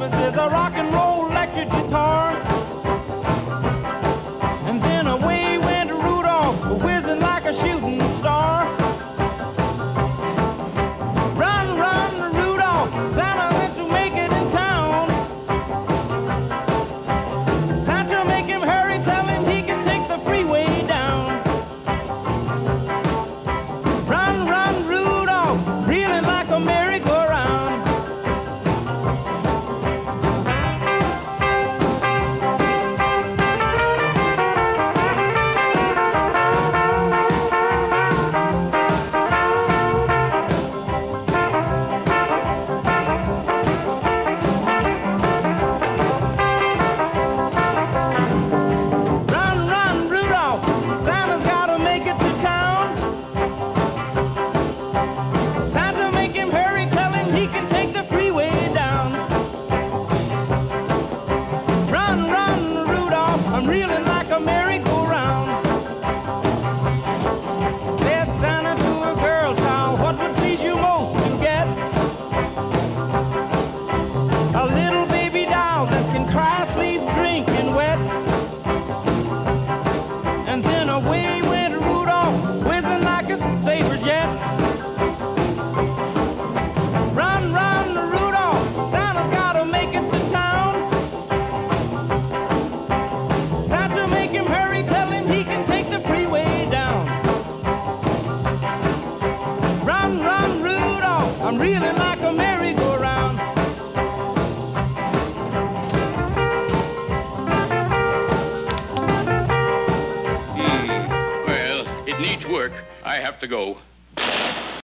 Christmas is a rock and roll electric guitar. And then away went Rudolph, whizzing like a shooting star. Run, run, Rudolph, Santa thinks you'll make it in town. Santa, make him hurry, tell him he can take the freeway down. Run, run, Rudolph, reeling like a merry-go-round. I'm reeling like a merry-go-round. Well, it needs work. I have to go.